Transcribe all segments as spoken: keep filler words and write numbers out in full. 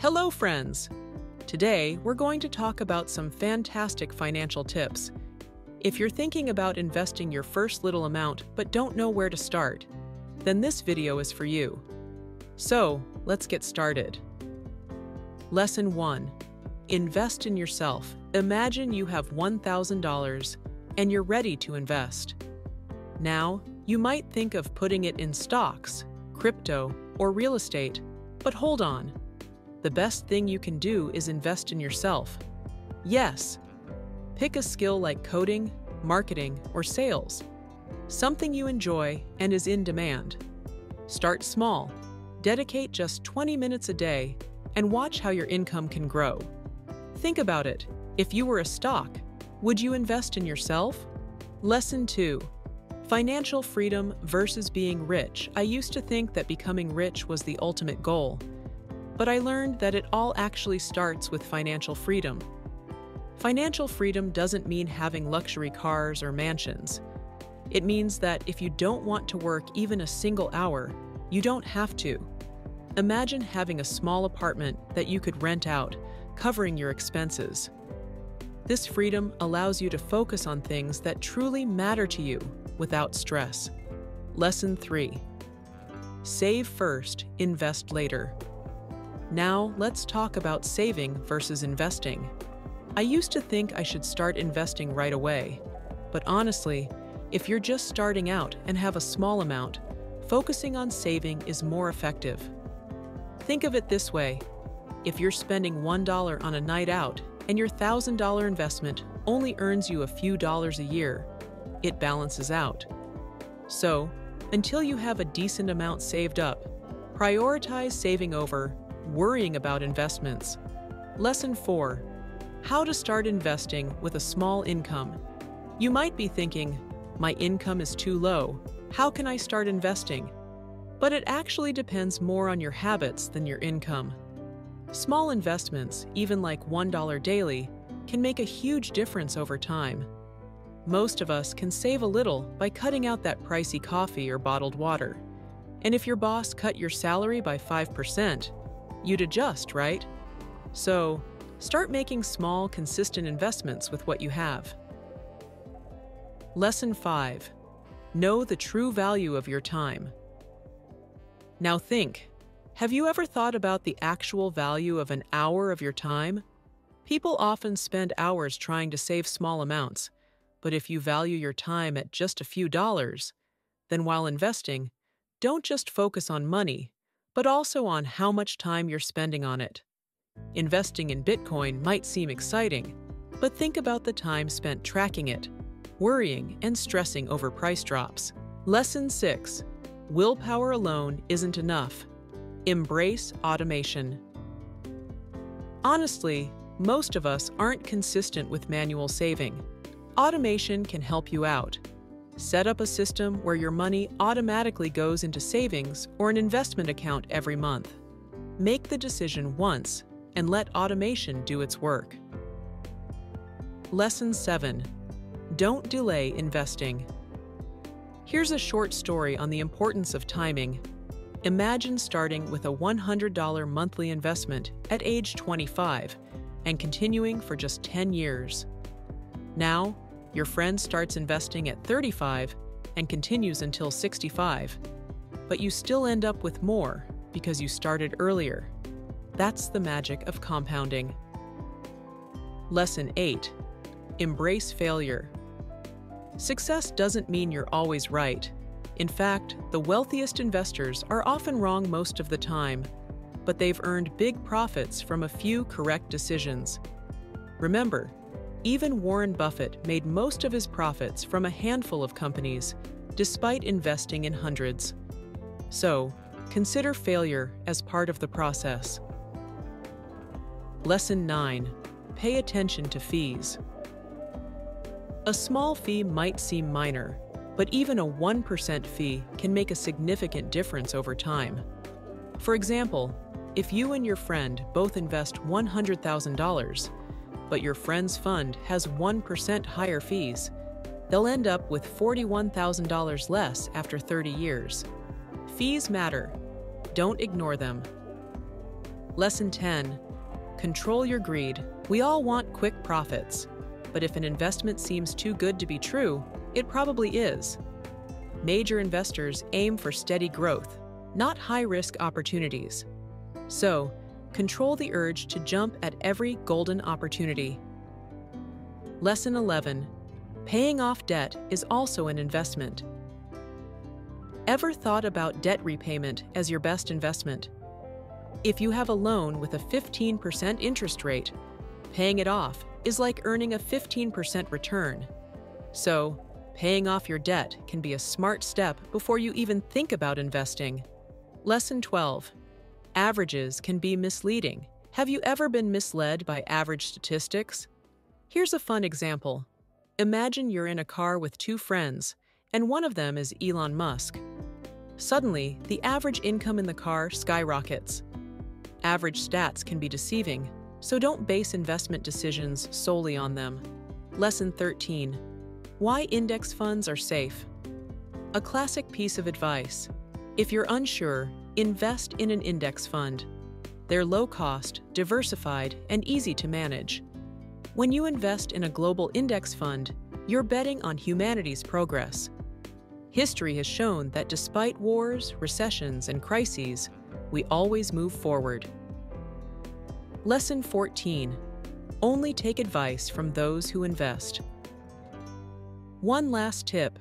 Hello friends! Today we're going to talk about some fantastic financial tips. If you're thinking about investing your first little amount but don't know where to start, then this video is for you. So, let's get started. Lesson one. Invest in yourself. Imagine you have one thousand dollars and you're ready to invest. Now, you might think of putting it in stocks, crypto, or real estate, but hold on. The best thing you can do is invest in yourself. Yes, pick a skill like coding, marketing, or sales, something you enjoy and is in demand. Start small, dedicate just twenty minutes a day, and watch how your income can grow. Think about it. If you were a stock, would you invest in yourself? Lesson two. Financial freedom versus being rich. I used to think that becoming rich was the ultimate goal, but I learned that it all actually starts with financial freedom. Financial freedom doesn't mean having luxury cars or mansions. It means that if you don't want to work even a single hour, you don't have to. Imagine having a small apartment that you could rent out, covering your expenses. This freedom allows you to focus on things that truly matter to you without stress. Lesson three. Save first, invest later. Now, let's talk about saving versus investing. I used to think I should start investing right away, but honestly, if you're just starting out and have a small amount, focusing on saving is more effective. Think of it this way. If you're spending one dollar on a night out and your one thousand dollar investment only earns you a few dollars a year, it balances out. So, until you have a decent amount saved up, prioritize saving over worrying about investments. Lesson four. How to start investing with a small income. You might be thinking, my income is too low, how can I start investing? But it actually depends more on your habits than your income. Small investments, even like one dollar daily, can make a huge difference over time. Most of us can save a little by cutting out that pricey coffee or bottled water. And if your boss cut your salary by five percent, you'd adjust, right? So, start making small, consistent investments with what you have. Lesson five. Know the true value of your time. Now think, have you ever thought about the actual value of an hour of your time? People often spend hours trying to save small amounts, but if you value your time at just a few dollars, then while investing, don't just focus on money, but also on how much time you're spending on it. Investing in Bitcoin might seem exciting, but think about the time spent tracking it, worrying and stressing over price drops. Lesson six. Willpower alone isn't enough. Embrace automation. Honestly, most of us aren't consistent with manual saving. Automation can help you out. Set up a system where your money automatically goes into savings or an investment account every month. Make the decision once and let automation do its work. Lesson seven. Don't delay investing. Here's a short story on the importance of timing. Imagine starting with a one hundred dollar monthly investment at age twenty-five and continuing for just ten years. Now, your friend starts investing at thirty-five and continues until sixty-five, but you still end up with more because you started earlier. That's the magic of compounding. Lesson eight. Embrace failure. Success doesn't mean you're always right. In fact, the wealthiest investors are often wrong most of the time, but they've earned big profits from a few correct decisions. Remember, even Warren Buffett made most of his profits from a handful of companies, despite investing in hundreds. So, consider failure as part of the process. Lesson nine. Pay attention to fees. A small fee might seem minor, but even a one percent fee can make a significant difference over time. For example, if you and your friend both invest one hundred thousand dollars, but your friend's fund has one percent higher fees, they'll end up with forty-one thousand dollars less after thirty years. Fees matter. Don't ignore them. Lesson ten. Control your greed. We all want quick profits, but if an investment seems too good to be true, it probably is. Major investors aim for steady growth, not high-risk opportunities. So, control the urge to jump at every golden opportunity. Lesson eleven. Paying off debt is also an investment. Ever thought about debt repayment as your best investment? If you have a loan with a fifteen percent interest rate, paying it off is like earning a fifteen percent return. So, paying off your debt can be a smart step before you even think about investing. Lesson twelve. Averages can be misleading. Have you ever been misled by average statistics? Here's a fun example. Imagine you're in a car with two friends, and one of them is Elon Musk. Suddenly, the average income in the car skyrockets. Average stats can be deceiving, so don't base investment decisions solely on them. Lesson thirteen. Why index funds are safe. A classic piece of advice. If you're unsure, invest in an index fund. They're low cost, diversified, and easy to manage. When you invest in a global index fund, you're betting on humanity's progress. History has shown that despite wars, recessions, and crises, we always move forward. Lesson fourteen. Only take advice from those who invest. One last tip.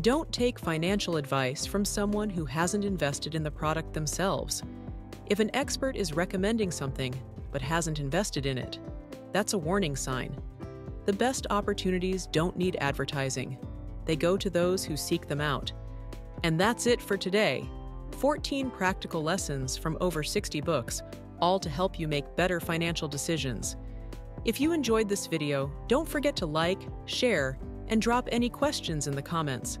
Don't take financial advice from someone who hasn't invested in the product themselves. If an expert is recommending something but hasn't invested in it, that's a warning sign. The best opportunities don't need advertising. They go to those who seek them out. And that's it for today. fourteen practical lessons from over sixty books, all to help you make better financial decisions. If you enjoyed this video, don't forget to like, share, and drop any questions in the comments.